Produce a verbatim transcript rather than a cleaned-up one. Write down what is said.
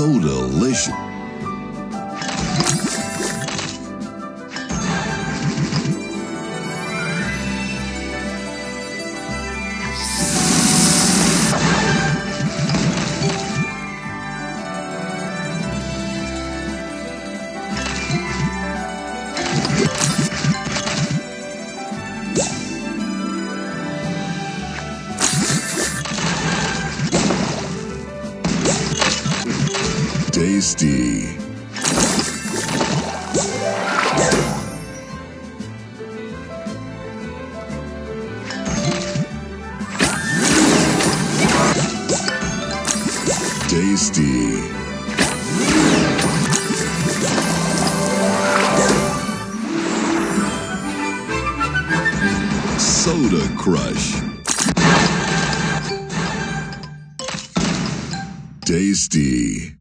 so delicious. Tasty. Tasty. Soda Crush. Tasty.